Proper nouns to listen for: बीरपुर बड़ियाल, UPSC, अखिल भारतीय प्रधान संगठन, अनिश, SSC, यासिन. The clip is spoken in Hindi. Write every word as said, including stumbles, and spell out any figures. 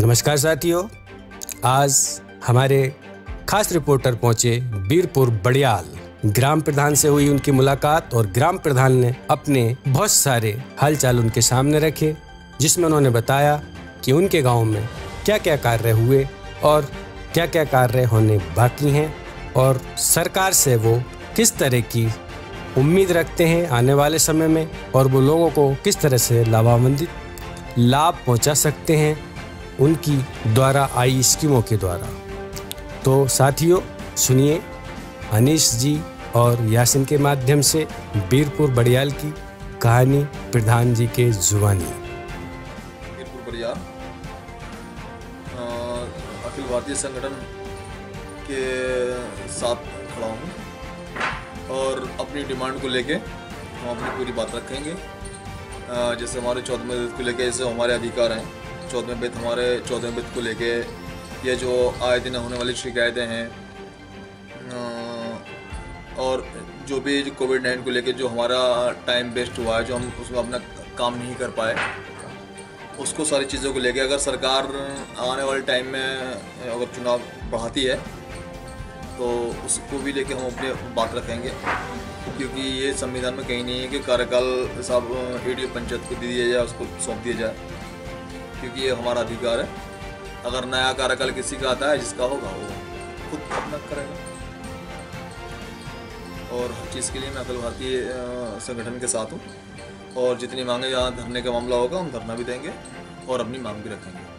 नमस्कार साथियों, आज हमारे खास रिपोर्टर पहुंचे बीरपुर बड़ियाल। ग्राम प्रधान से हुई उनकी मुलाकात और ग्राम प्रधान ने अपने बहुत सारे हालचाल उनके सामने रखे, जिसमें उन्होंने बताया कि उनके गांव में क्या क्या कार्य हुए और क्या क्या कार्य होने बाकी हैं और सरकार से वो किस तरह की उम्मीद रखते हैं आने वाले समय में और वो लोगों को किस तरह से लाभान्वित लाभ पहुँचा सकते हैं उनकी द्वारा आई स्कीमों के द्वारा। तो साथियों सुनिए अनिश जी और यासिन के माध्यम से बीरपुर बड़ियाल की कहानी, प्रधान जी के जुबानी। बीरपुर बड़ियाल अखिल भारतीय संगठन के साथ खड़ा हूँ और अपनी डिमांड को लेके हम अपनी पूरी बात रखेंगे। जैसे हमारे चौदहवें वित्त को लेके जैसे हमारे अधिकार हैं, चौदहवें वित्त हमारे चौदहवें वित्त को लेके ये जो आए दिन होने वाली शिकायतें हैं और जो भी कोविड नाइन्टीन को लेके जो हमारा टाइम वेस्ट हुआ है, जो हम उसमें अपना काम नहीं कर पाए, उसको सारी चीज़ों को लेके अगर सरकार आने वाले टाइम में अगर चुनाव बढ़ाती है तो उसको भी लेके हम अपनी बात रखेंगे, क्योंकि ये संविधान में कहीं नहीं है कि कार्यकाल सब एडीओ पंचायत को दे दिया जाए, उसको सौंप दिया जाए, क्योंकि ये हमारा अधिकार है। अगर नया कार्यकाल किसी का आता है, जिसका होगा वो खुद अपना करेगा। और हर चीज़ के लिए मैं अखिल भारतीय संगठन के साथ हूँ और जितनी मांगे, यहाँ धरने का मामला होगा हम धरना भी देंगे और अपनी मांग भी रखेंगे।